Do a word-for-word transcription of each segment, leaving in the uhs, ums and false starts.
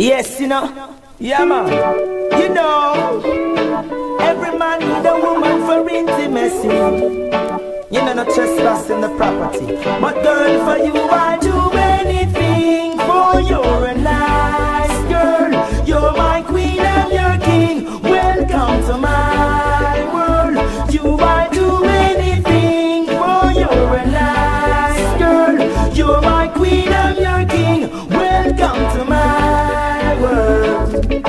Yes, you know, yeah, man. You know, every man need a woman for intimacy. You know, no trespassing the property. But girl, for you, I'd do anything for your nice girl. You're my queen and your king. Welcome to my world. You, I'd do anything for your nice girl. You're my queen and your king. Welcome to my then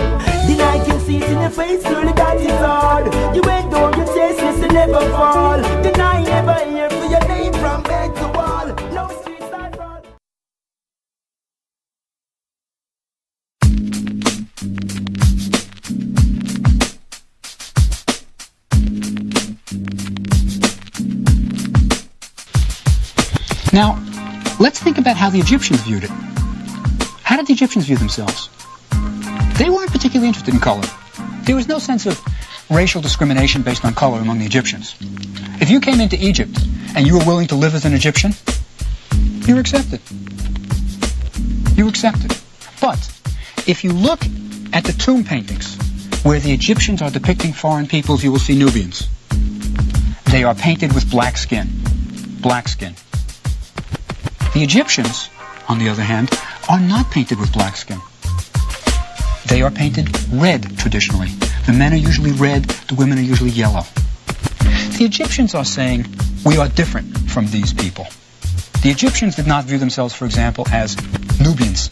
I can see it in your face, surely that is all. You ain't down your chest, yes, you never fall. Then I never hear for your name from bed to wall. No streets at all. Now, let's think about how the Egyptians viewed it. How did the Egyptians view themselves? They weren't particularly interested in color. There was no sense of racial discrimination based on color among the Egyptians. If you came into Egypt and you were willing to live as an Egyptian, you were accepted. You were accepted. But if you look at the tomb paintings where the Egyptians are depicting foreign peoples, you will see Nubians. They are painted with black skin. Black skin. The Egyptians, on the other hand, are not painted with black skin. They are painted red traditionally. The men are usually red, the women are usually yellow. The Egyptians are saying, we are different from these people. The Egyptians did not view themselves, for example, as Nubians.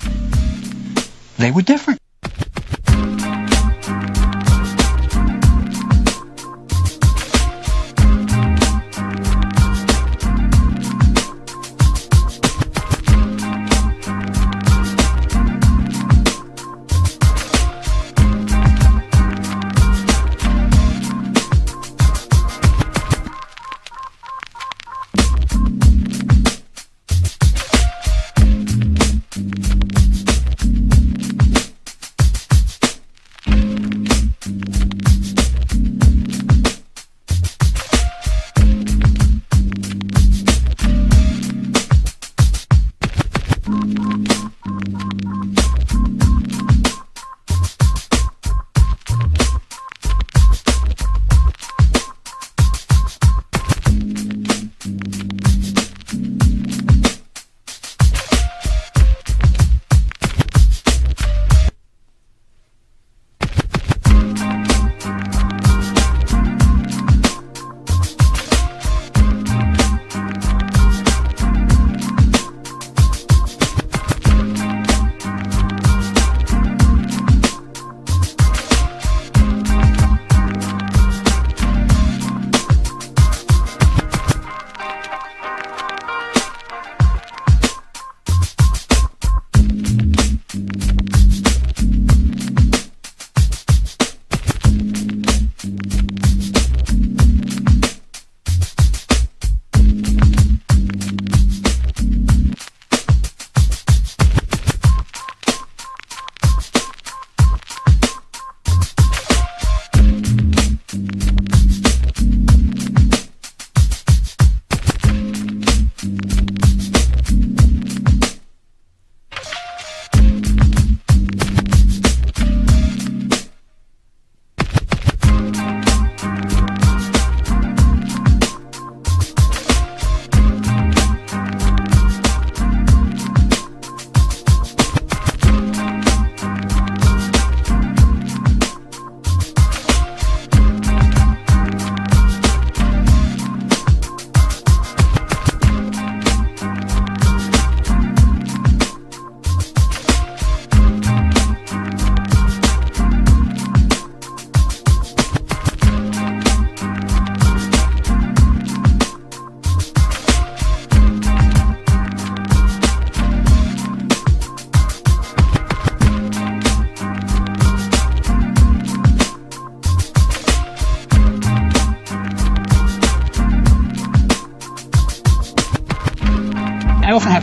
They were different.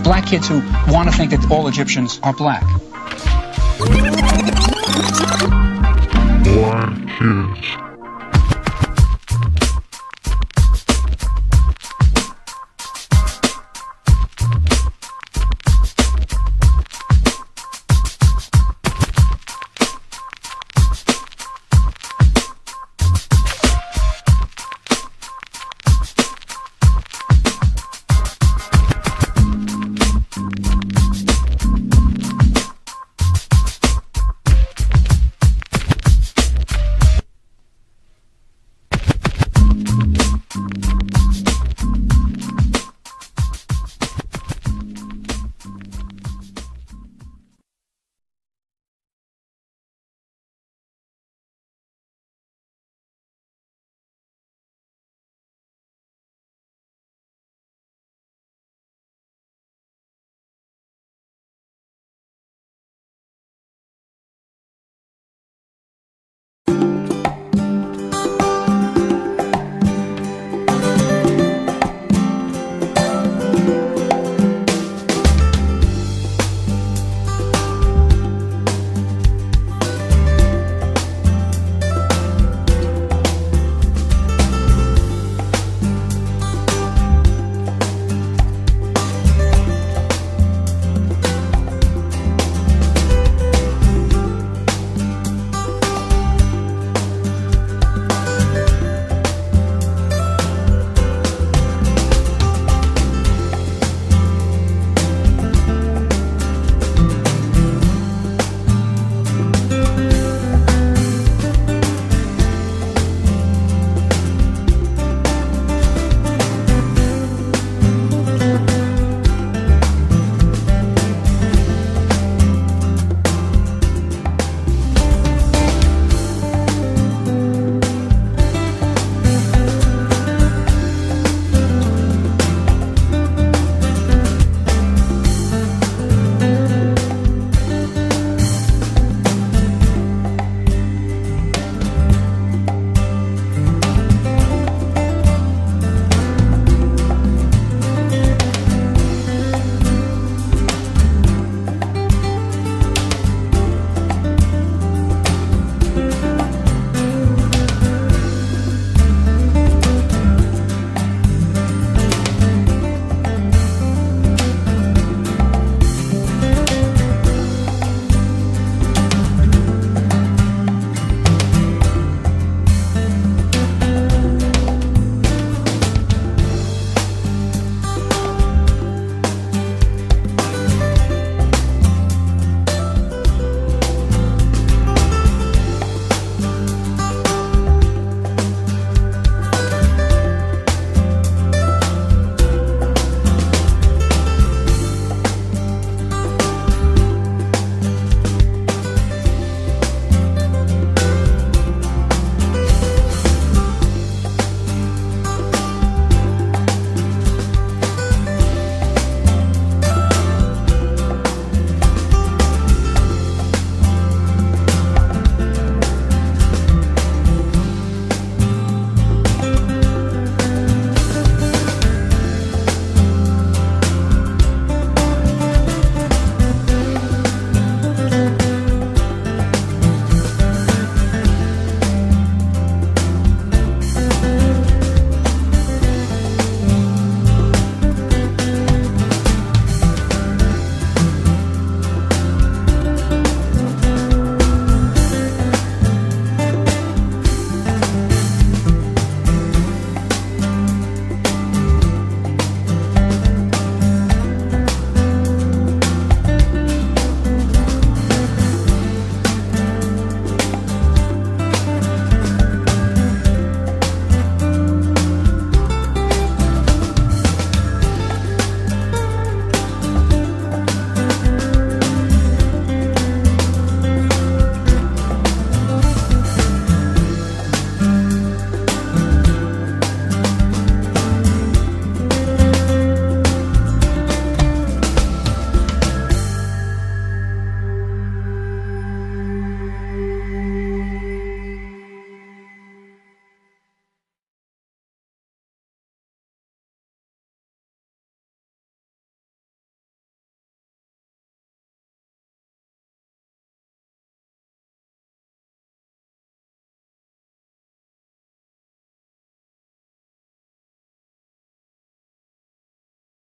Black kids who want to think that all Egyptians are black. Black kids.